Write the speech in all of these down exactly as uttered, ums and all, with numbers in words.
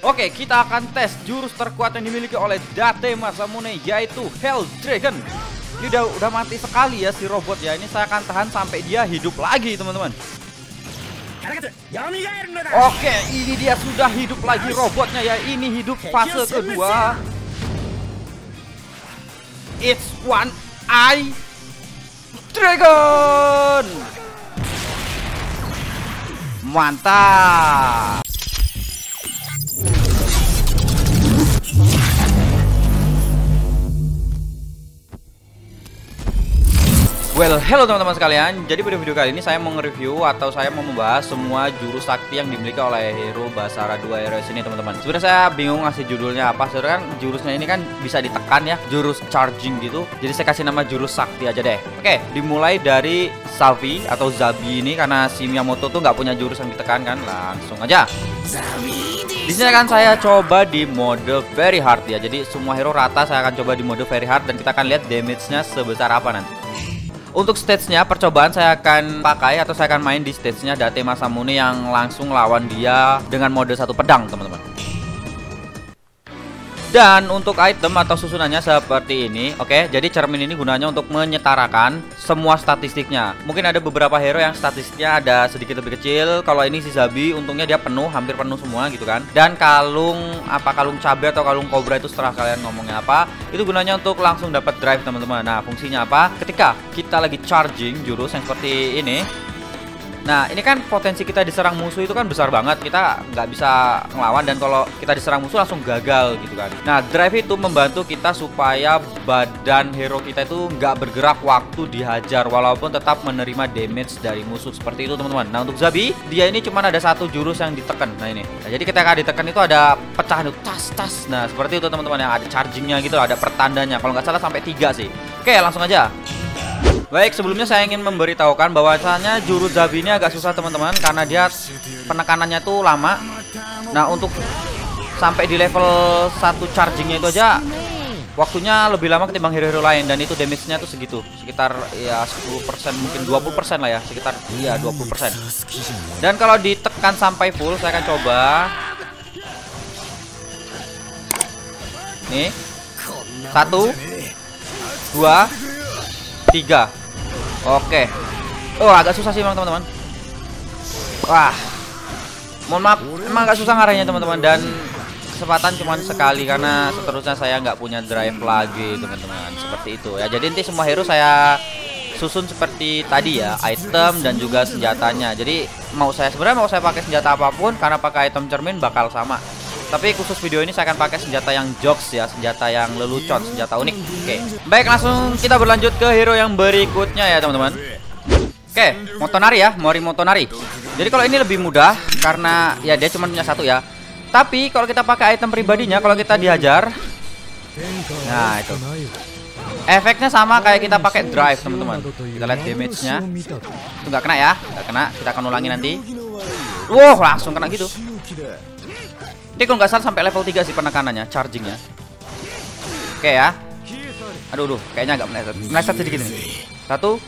Oke, kita akan tes jurus terkuat yang dimiliki oleh Date Masamune, yaitu Hell Dragon. Ini udah, udah mati sekali ya si robot ya. Ini saya akan tahan sampai dia hidup lagi, teman-teman. Oke, ini dia sudah hidup lagi robotnya ya. Ini hidup fase kedua. It's one eye dragon. Mantap. Well, hello teman-teman sekalian. Jadi pada video kali ini saya mau nge-review atau saya mau membahas semua jurus sakti yang dimiliki oleh Hero Basara dua Heroes ini, teman-teman. Sebenarnya saya bingung ngasih judulnya apa. Sebenarnya kan jurusnya ini kan bisa ditekan ya, jurus charging gitu. Jadi saya kasih nama jurus sakti aja deh. Oke, dimulai dari Xavi atau Xabi ini karena si Miyamoto tuh nggak punya jurus yang ditekan kan. Langsung aja. Di sini akan saya coba di mode very hard ya. Jadi semua hero rata saya akan coba di mode very hard dan kita akan lihat damage-nya sebesar apa nanti. Untuk stage-nya, percobaan saya akan pakai atau saya akan main di stage-nya Date Masamune yang langsung lawan dia dengan mode satu pedang, teman-teman. Dan untuk item atau susunannya seperti ini. Oke, jadi cermin ini gunanya untuk menyetarakan semua statistiknya. Mungkin ada beberapa hero yang statistiknya ada sedikit lebih kecil. Kalau ini si Xabi untungnya dia penuh, hampir penuh semua gitu kan. Dan kalung apa kalung cabai atau kalung kobra itu setelah kalian ngomongnya apa, itu gunanya untuk langsung dapat drive, teman-teman. Nah, fungsinya apa? Ketika kita lagi charging jurus yang seperti ini, nah ini kan potensi kita diserang musuh itu kan besar banget. Kita nggak bisa ngelawan dan kalau kita diserang musuh langsung gagal gitu kan. Nah drive itu membantu kita supaya badan hero kita itu nggak bergerak waktu dihajar, walaupun tetap menerima damage dari musuh. Seperti itu, teman-teman. Nah untuk Xabi, dia ini cuma ada satu jurus yang ditekan. Nah ini nah, jadi ketika ditekan itu ada pecahan itu tas-tas. Nah seperti itu, teman-teman, yang ada chargingnya gitu. Ada pertandanya kalau nggak salah sampai tiga sih. Oke, langsung aja. Baik, sebelumnya saya ingin memberitahukan bahwasannya jurus Xabi ini agak susah, teman-teman, karena dia penekanannya tuh lama. Nah, untuk sampai di level satu chargingnya itu aja waktunya lebih lama ketimbang hero-hero lain, dan itu damage-nya tuh segitu. Sekitar ya sepuluh persen, mungkin dua puluh persen lah ya, sekitar ya dua puluh persen. Dan kalau ditekan sampai full, saya akan coba. Nih. Satu. Dua. Tiga. Oke, oh agak susah sih memang, teman-teman. Wah, mohon maaf, emang agak susah ngarahnya, teman-teman, dan kesempatan cuma sekali karena seterusnya saya nggak punya drive lagi, teman-teman. Seperti itu ya. Jadi nanti semua hero saya susun seperti tadi ya, item dan juga senjatanya. Jadi mau saya sebenarnya mau saya pakai senjata apapun karena pakai item cermin bakal sama. Tapi khusus video ini saya akan pakai senjata yang jokes ya, senjata yang lelucon, senjata unik. Oke, baik, langsung kita berlanjut ke hero yang berikutnya ya, teman-teman. Oke, Motonari ya, Mori Motonari. Jadi kalau ini lebih mudah karena ya dia cuma punya satu ya. Tapi kalau kita pakai item pribadinya, kalau kita dihajar, nah itu efeknya sama kayak kita pakai drive, teman-teman. Kita lihat damage-nya. Itu nggak kena ya, nggak kena. Kita akan ulangi nanti. Wow, langsung kena gitu. Ini kalau nggak salah sampai level tiga sih penekanannya, chargingnya. Oke ya. Aduh, aduh, kayaknya agak meleset. Meleset sedikit nih. Satu,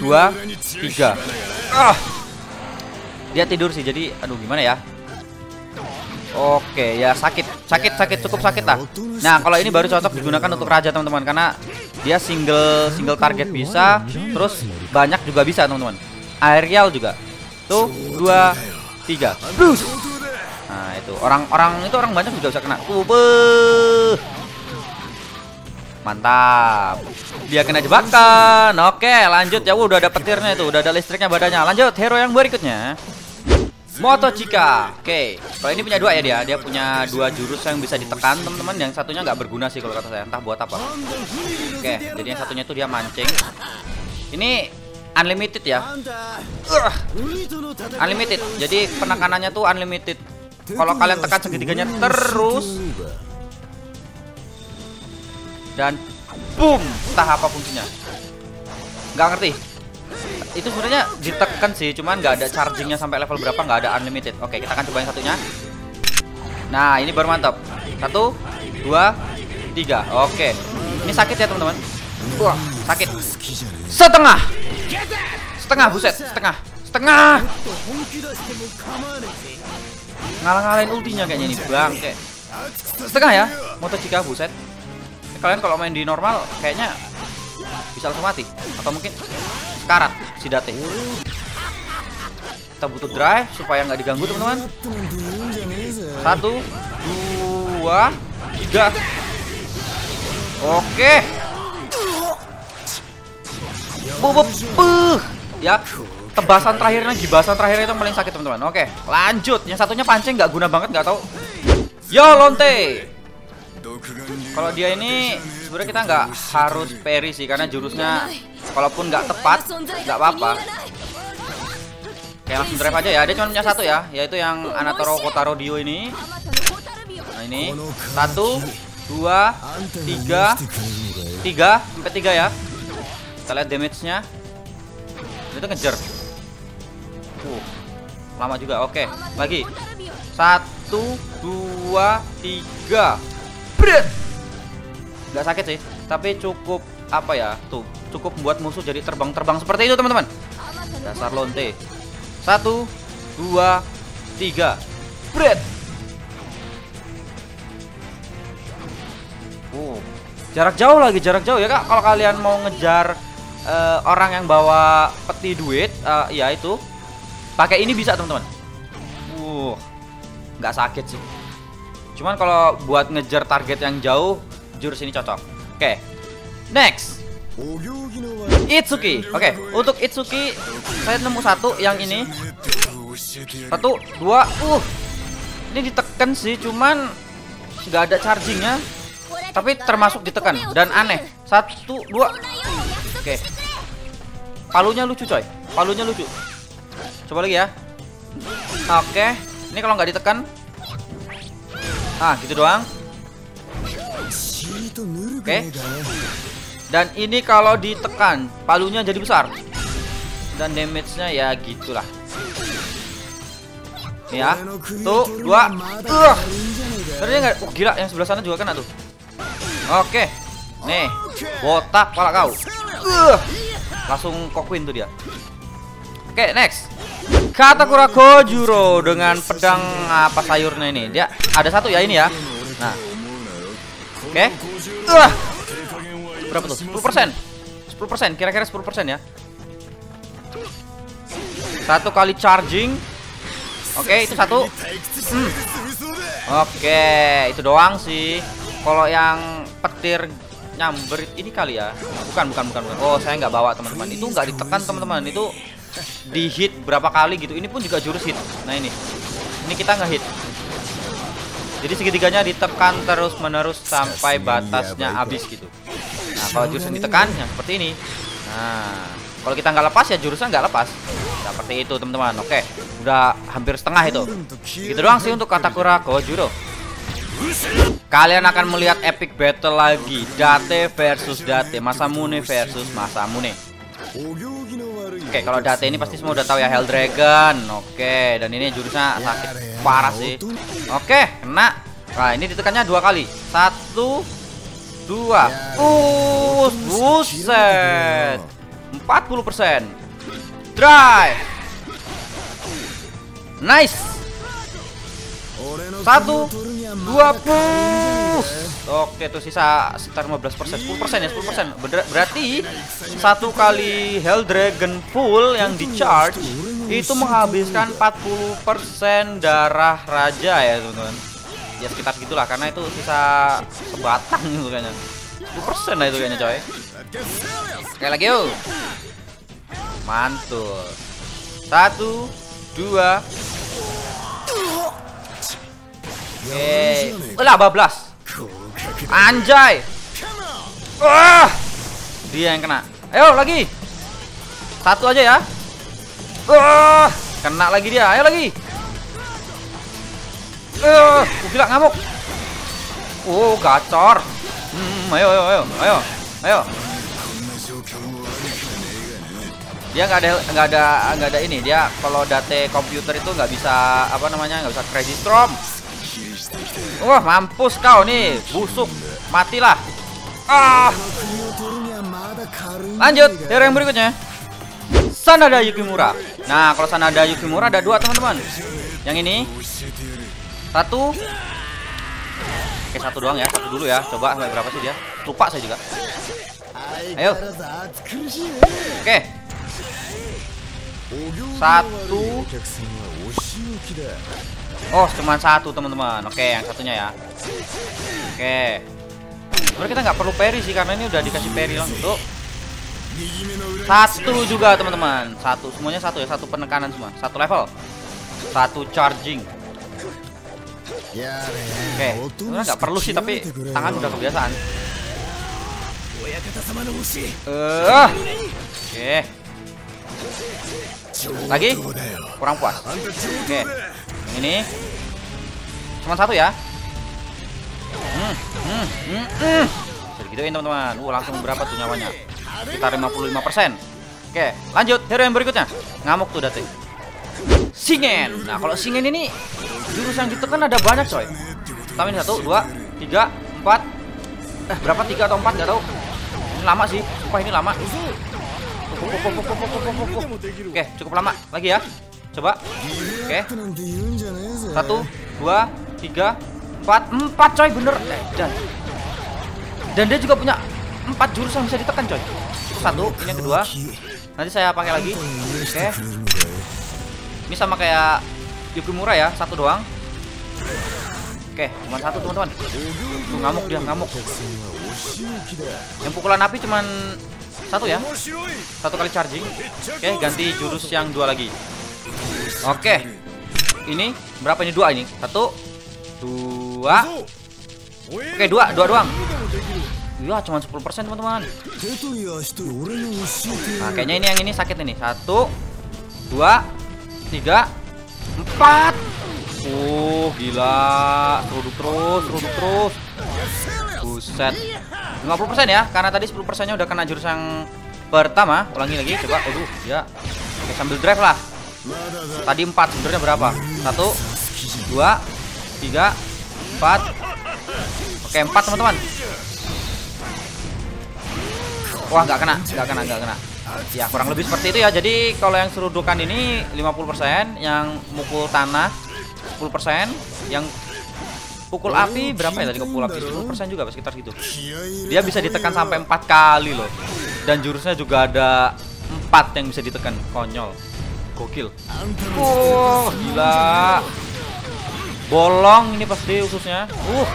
dua, tiga. Ah. Dia tidur sih, jadi aduh gimana ya. Oke ya, sakit. Sakit, sakit, cukup sakit lah. Nah kalau ini baru cocok digunakan untuk raja, teman-teman. Karena dia single single target bisa. Terus banyak juga bisa, teman-teman. Aerial juga. Tuh, dua, tiga. Blues. Nah itu orang-orang itu orang banyak juga bisa kena. Wuh, mantap. Dia kena jebakan. Oke, lanjut ya. Wuh, udah ada petirnya itu, udah ada listriknya badannya. Lanjut hero yang berikutnya, Motochika. Oke, kalau ini punya dua ya dia. Dia punya dua jurus yang bisa ditekan, teman-teman. Yang satunya nggak berguna sih kalau kata saya, entah buat apa. Oke, jadi yang satunya itu dia mancing. Ini unlimited ya. Uh, unlimited. Jadi penekanannya tuh unlimited. Kalau kalian tekan segitiganya terus dan boom, entah apa fungsinya, nggak ngerti. Itu sebenarnya ditekan sih, cuman nggak ada chargingnya sampai level berapa, nggak ada unlimited. Oke, kita akan coba yang satunya. Nah ini baru mantap. Satu, dua, tiga. Oke, ini sakit ya, teman-teman. Wah, sakit. Setengah, setengah, buset, setengah, setengah. ngalang-ngalain ultinya kayaknya nih, bang. Kayak setengah ya Motochika, buset. Kalian kalau main di normal kayaknya bisa langsung mati, atau mungkin sekarat si Date. Kita butuh drive supaya nggak diganggu, teman-teman. Satu, dua, tiga. Oke. Buh, ya, tebasan terakhirnya, gibasan terakhirnya itu yang paling sakit, teman-teman. Oke, lanjut. Yang satunya pancing nggak guna banget, nggak tahu. Yolonte. Kalau dia ini sebenarnya kita nggak harus parry sih, karena jurusnya walaupun nggak tepat nggak apa-apa. Kayak langsung drive aja ya. Dia cuma punya satu ya, yaitu yang Anatoro Kotaro Dio ini. Nah ini satu, dua, tiga, tiga sampai tiga ya. Kita lihat damage-nya. Itu ngejar. Uh, lama juga. Oke, lagi. Satu, dua, tiga. Bret. Nggak sakit sih, tapi cukup apa ya? Tuh, cukup membuat musuh jadi terbang-terbang seperti itu, teman-teman. Dasar lonte. Satu, dua, tiga, bread. Oh, jarak jauh lagi, jarak jauh ya kak. Kalau kalian mau ngejar uh, orang yang bawa peti duit, uh, ya itu pakai ini bisa, teman-teman. Uh, nggak sakit sih. Cuman kalau buat ngejar target yang jauh, jurus ini cocok. Oke, okay. Next. Itsuki. Oke, okay. Untuk Itsuki saya nemu satu yang ini. Satu, dua, uh. Ini ditekan sih, cuman nggak ada chargingnya. Tapi termasuk ditekan dan aneh. Satu, dua. Oke. Okay. Palunya lucu coy. Palunya lucu. Coba lagi ya. Oke. Okay. Ini kalau nggak ditekan. Ah, gitu doang. Oke. Okay. Dan ini kalau ditekan, palunya jadi besar. Dan damage-nya ya gitulah. Nih ya. Tuh, dua. Uh. Ternyata enggak. Oh, gila, yang sebelah sana juga kena tuh. Oke. Nih, botak pala kau. Uh. Langsung kokuin tuh dia. Oke, next. Katakura Kojuro dengan pedang apa sayurnya ini. Dia ada satu ya ini ya. Nah. Oke. Uh. Berapa tuh? sepuluh persen, kira-kira sepuluh persen ya. Satu kali charging. Oke, okay, itu satu. Hmm. Oke, okay, itu doang sih. Kalau yang petir nyamber ini kali ya. Bukan, bukan, bukan, bukan. Oh, saya nggak bawa, teman-teman. Itu nggak ditekan, teman-teman. Itu di hit berapa kali gitu. Ini pun juga jurus hit. Nah, ini. Ini kita nggak hit. Jadi segitiganya ditekan terus-menerus sampai batasnya habis gitu. Nah, kalau jurusan ditekan yang seperti ini. Nah, kalau kita nggak lepas ya jurusan nggak lepas. Nah, seperti itu, teman-teman. Oke, udah hampir setengah itu. Gitu doang sih untuk Katakura Kojuro. Kalian akan melihat epic battle lagi, Date versus Date, Masamune versus Masamune. Oke, kalau Date ini pasti semua udah tahu ya, Hell Dragon. Oke, dan ini jurusnya sakit parah sih. Oke, kena. Nah, ini ditekannya dua kali. Satu, dua. Uh, buset. empat puluh persen. Drive. Nice. Satu, dua, push. Oke, tuh sisa sekitar lima belas persen, sepuluh persen ya, sepuluh persen. Berarti satu kali Hell Dragon full yang di charge itu menghabiskan empat puluh persen darah raja ya, teman-teman. Ya sekitar gitulah, karena itu sisa sebatang itu kayaknya. sepuluh persen lah itu kayaknya, coy. Sekali lagi yuk. Mantul. Satu, dua. Oke, udah bablas. Anjay. Wah, dia yang kena. Ayo lagi. Satu aja ya. Wah, kena lagi dia. Ayo lagi. Eh, gila ngamuk. Oh, gacor. Hmm, ayo ayo ayo ayo. Ayo. Dia nggak ada nggak ada nggak ada ini. Dia kalau Date komputer itu nggak bisa apa namanya? Nggak bisa crazy storm. Wah, mampus kau nih, busuk, matilah. Ah. Lanjut, hero yang berikutnya, Sanada Yukimura. Nah, kalau Sanada Yukimura ada dua, teman-teman. Yang ini Satu. Oke, satu doang ya. Satu dulu ya. Coba sampai berapa sih dia? Lupa saya juga. Ayo. Oke. Satu. Oh, cuma satu teman-teman. Oke, yang satunya ya. Oke. Sebenarnya kita nggak perlu peri sih, karena ini udah dikasih peri langsung. Satu juga teman-teman. Satu, semuanya satu ya. Satu penekanan semua. Satu level. Satu charging. Oke, sebenarnya nggak perlu sih, tapi tangan udah kebiasaan. Uh. Oke. Lagi kurang puas. Oke. Yang ini cuma satu ya. Hmm, hmm, hmm, hmm. Jadi gituin teman-teman. Uh, langsung berapa tuh nyawanya? Sekitar lima puluh lima persen. Oke, lanjut hero yang berikutnya. Ngamuk tuh Date. Singen. Nah, kalau Singen ini jurus yang gitu kan ada banyak coy. Tambahin satu, dua, tiga, empat. Eh, berapa tiga atau empat enggak tahu. Ini lama sih. Sumpah ini lama. Oke, cukup lama. Lagi ya. Coba. Oke. satu, dua, tiga, empat, empat coy bener. Eh, dan dan dia juga punya empat jurus yang bisa ditekan coy. Satu, ini yang kedua. Nanti saya pakai lagi. Oke. Ini sama kayak Yukimura ya, satu doang. Oke, cuma satu teman-teman. Tuh ngamuk dia, ngamuk. Yang pukulan api cuman satu ya. Satu kali charging. Oke, ganti jurus yang dua lagi. Oke. Ini berapa ini? Dua ini. Satu, dua. Oke, dua, dua doang. Iya, cuma sepuluh persen teman-teman. Nah, kayaknya ini yang ini sakit ini. Satu, dua, tiga, empat. Uh, gila. Teruduk terus, teruduk terus. Buset. lima puluh persen ya, karena tadi sepuluh persen nya udah kena jurus yang pertama. Ulangi lagi, coba. Aduh, ya. Oke, sambil drive lah. Tadi empat, sebenarnya berapa? Satu, dua, tiga, empat. Oke, empat teman-teman. Wah, nggak kena, nggak kena, nggak kena. Ya, kurang lebih seperti itu ya. Jadi kalau yang serudukan ini lima puluh persen, yang mukul tanah sepuluh persen, yang pukul api berapa ya tadi, pukul api sepuluh persen juga sekitar gitu. Dia bisa ditekan sampai empat kali loh. Dan jurusnya juga ada empat yang bisa ditekan. Konyol. Gokil. Oh, gila. Bolong ini pasti ususnya. Uh.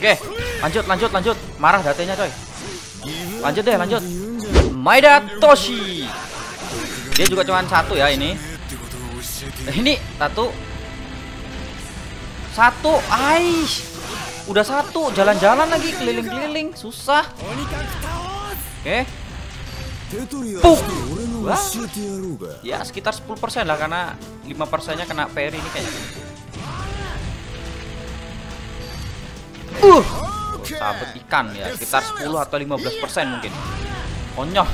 Oke, lanjut, lanjut, lanjut. Marah datanya coy. Lanjut deh, lanjut. Maeda Toshi. Dia juga cuman satu ya ini. Nah, ini satu. Satu, aish. Udah satu, jalan-jalan lagi keliling-keliling, susah. Oke. Puk. Wah. Ya, sekitar sepuluh persen lah, karena lima persen-nya kena peri ini kayaknya. Uh, sabet ikan ya, sekitar sepuluh atau lima belas persen mungkin. Konyol.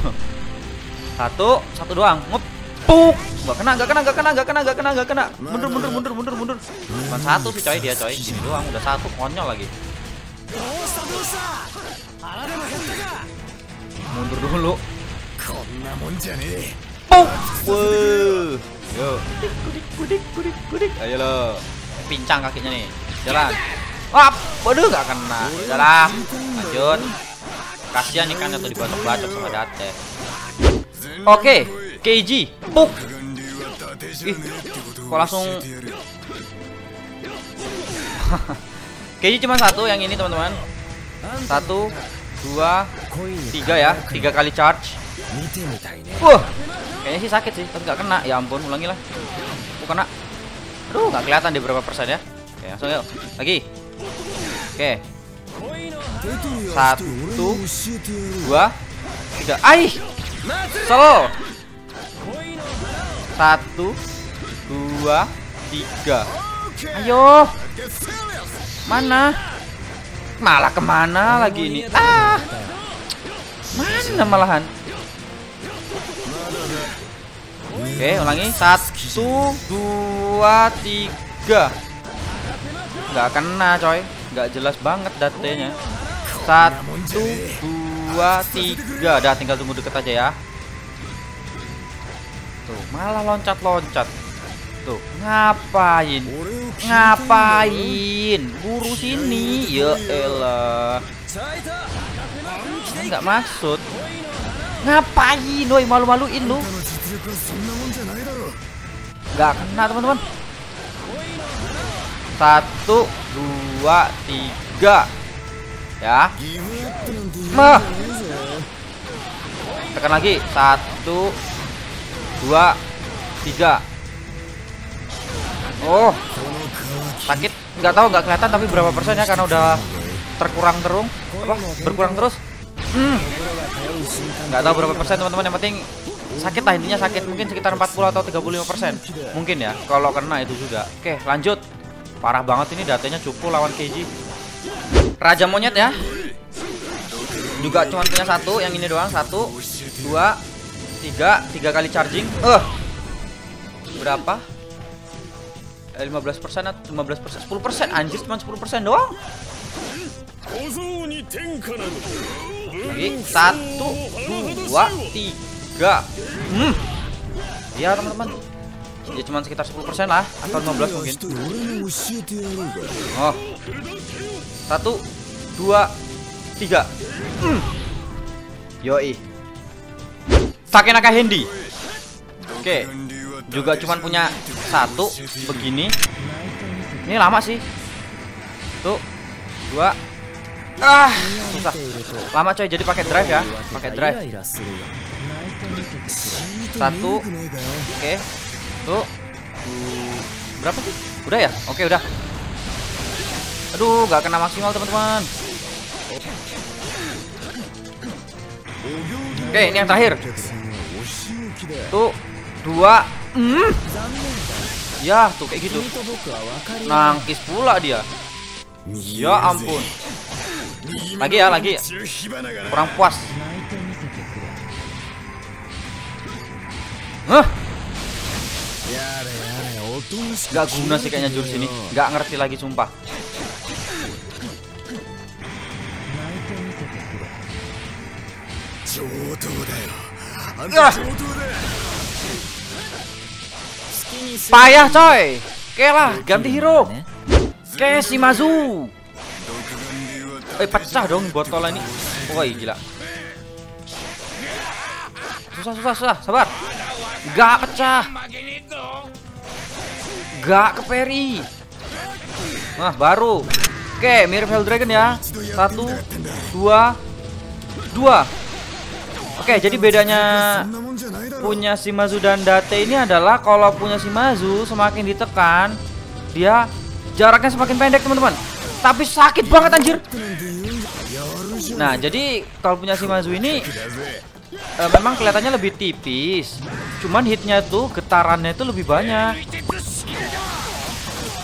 Satu, satu doang. Ngepuk. Gak kena, gak kena, gak kena, gak kena, gak kena, gak kena. Mundur, mundur, mundur, mundur, mundur. Cuma satu sih coy dia coy. Gini doang udah satu, konyol lagi. Mundur dulu. Puk. Wuh. Yo. Kudik, kudik, kudik, kudik. Ayo loh. Pincang kakinya nih. Jalan. Wah, waduh gak kena. Jalan. Lanjut. Kasihan ikannya tuh dibatok-batok sama Date. Oke, Keiji. Puk. Ih, kok langsung. Keiji cuma satu yang ini teman-teman. Satu, dua, tiga ya. Tiga kali charge. Wah, kayaknya sih sakit sih, tapi gak kena. Ya ampun, ulangi lah. Kok kena? Aduh, gak kelihatan di berapa persen ya. Oke, langsung yuk. Lagi. Oke. Satu, dua, tiga. Aih, solo. Satu, dua, tiga. Ayo, mana? Malah kemana lagi ini? Ah, mana malahan? Oke, ulangi. Satu, dua, tiga. Gak kena, coy. Gak jelas banget datanya. Satu, dua, tiga. Dah, tinggal tunggu deket aja ya. Tuh, malah loncat-loncat. Tuh, ngapain? Ngapain? Guru sini. Ya elah. Enggak maksud. Ngapain? Woi, malu-maluin lu. Enggak kena, teman-teman. Satu, dua, tiga. Ya. Meh. Tekan lagi. Satu, dua, tiga. Oh, sakit. Nggak tahu, nggak kelihatan tapi berapa persen ya, karena udah terkurang terung apa berkurang terus. Hmm. Nggak tahu berapa persen teman-teman, yang penting sakit lah intinya, sakit. Mungkin sekitar empat puluh atau tiga puluh lima persen mungkin ya kalau kena itu juga. Oke, lanjut. Parah banget ini datanya cupu lawan Keiji. Raja monyet ya, juga cuma punya satu, yang ini doang. Satu, dua, tiga. Tiga kali charging. Eh, berapa? lima belas persen atau lima belas persen? sepuluh persen, anjir, cuma sepuluh persen doang. Oke, satu, dua, tiga. Hmm. Ya teman-teman, ya cuma sekitar sepuluh persen lah, atau lima belas mungkin. Oh, satu, dua, tiga. Hmm. Yoi, Sakenaka Hendi. Oke, juga cuman punya satu begini. Ini lama sih. Tuh, dua. Ah, susah. Lama coy, jadi pakai drive ya, pakai drive. Satu. Oke. Tuh. Berapa sih? Udah ya? Oke, udah. Aduh, nggak kena maksimal, teman-teman. Oke, ini yang terakhir. Tuh, dua. Hmm. Ya, tuh kayak gitu. Nangkis pula dia. Ya ampun. Lagi ya, lagi. Kurang puas. Hah? Gak guna sih kayaknya jurus ini. Gak ngerti lagi, sumpah. Ya. Payah coy. Oke lah, ganti hero. Oke, Shimazu. Eh, pecah dong botol ini. Woi, gila. Susah, susah, susah. Sabar. Gak pecah. Gak ke peri. Nah, baru. Oke, mirip Hell Dragon ya. Satu, dua, dua. Oke, jadi bedanya punya Shimazu dan Date ini adalah kalau punya Shimazu semakin ditekan dia jaraknya semakin pendek teman-teman. Tapi sakit banget anjir. Nah, jadi kalau punya Shimazu ini eh, memang kelihatannya lebih tipis. Cuman hitnya tuh, getarannya itu lebih banyak.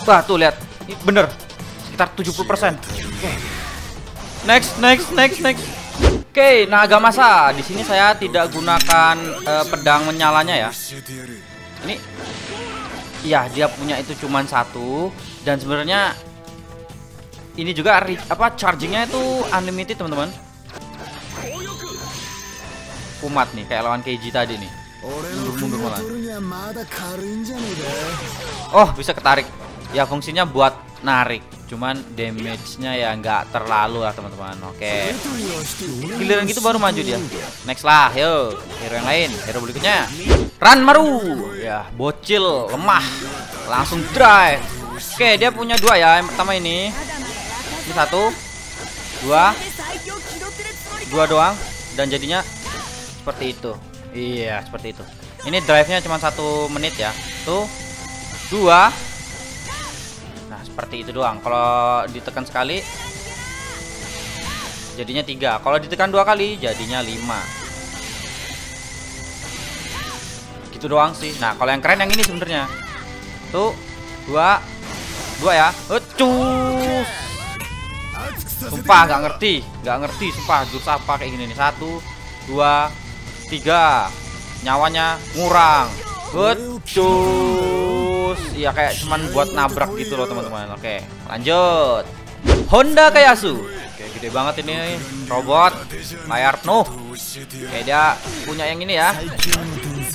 Bah, tuh lihat. Bener. Sekitar tujuh puluh persen. Next, next, next, next. Oke, okay, Nagamasa. Di sini saya tidak gunakan uh, pedang menyalanya ya. Ini, iya dia punya itu cuman satu, dan sebenarnya ini juga apa chargingnya itu unlimited teman-teman. Kumat nih, kayak lawan Keiji tadi nih. Mundur-mundur malah. Oh, bisa ketarik. Ya fungsinya buat narik. Cuman damage-nya ya nggak terlalu lah teman-teman. Oke, giliran gitu baru maju dia. Next lah, yo hero yang lain, hero berikutnya Run Maru. Ya bocil, lemah, langsung drive. Oke, dia punya dua ya. Yang pertama ini, ini satu, dua, dua doang, dan jadinya seperti itu. Iya seperti itu. Ini drive-nya cuma satu menit ya. Tuh, dua. Nah, seperti itu doang. Kalau ditekan sekali jadinya tiga. Kalau ditekan dua kali jadinya lima. Gitu doang sih. Nah, kalau yang keren yang ini sebenarnya. Tuh, dua, dua ya. Ecus. Sumpah nggak ngerti, nggak ngerti sumpah jurus apa kayak gini nih. Satu, dua, tiga. Nyawanya ngurang. Ecus. Ya kayak cuman buat nabrak gitu loh teman-teman. Oke, lanjut. Honda Kayasu. Oke, gede banget ini robot, layar penuh. Oke, dia punya yang ini ya.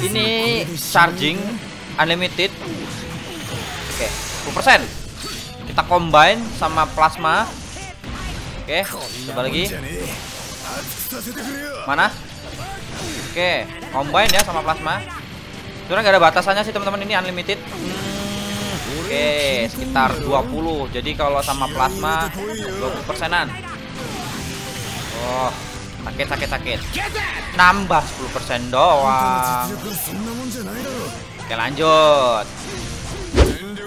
Ini charging unlimited. Oke, sepuluh persen. Kita combine sama plasma. Oke, coba lagi. Mana? Oke, combine ya sama plasma. Sebenernya gak ada batasannya sih teman-teman, ini unlimited. Hmm, oke, sekitar dua puluh. Jadi kalau sama plasma dua puluh persenan. Oh, sakit-sakit-sakit. Nambah sepuluh persen doang. Oke, lanjut.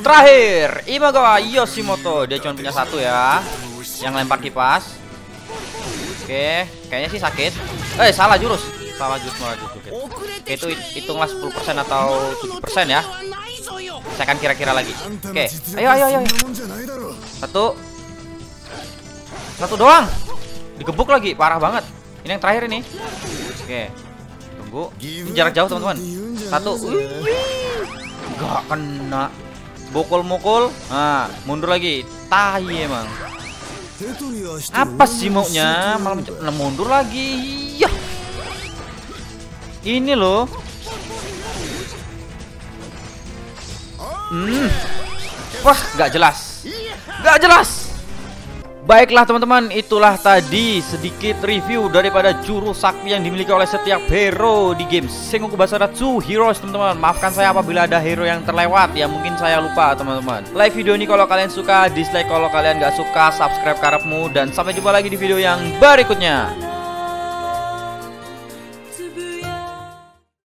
Terakhir, Imagawa Yoshimoto. Dia cuma punya satu ya, yang lempar kipas. Oke, kayaknya sih sakit. Eh, salah jurus. Salah jurus malah jurus. Oke, itu hitunglah sepuluh persen atau tujuh persen ya. Saya akan kira-kira lagi. Oke, ayo ayo ayo. Satu. Satu doang. Digebuk lagi, parah banget. Ini yang terakhir ini. Oke. Tunggu. Ini jarak jauh, teman-teman. Satu. Enggak kena. Bokol-mokol, nah, mundur lagi. Tai emang. Apa sih maunya? Malah nah, mundur lagi. Yah. Ini loh. Hmm. Wah, nggak jelas. Nggak jelas. Baiklah teman-teman, itulah tadi sedikit review daripada jurus sakti yang dimiliki oleh setiap hero di game Sengoku Basara two Heroes teman-teman. Maafkan saya apabila ada hero yang terlewat ya, mungkin saya lupa teman-teman. Like video ini kalau kalian suka, dislike kalau kalian gak suka, subscribe karepmu, dan sampai jumpa lagi di video yang berikutnya.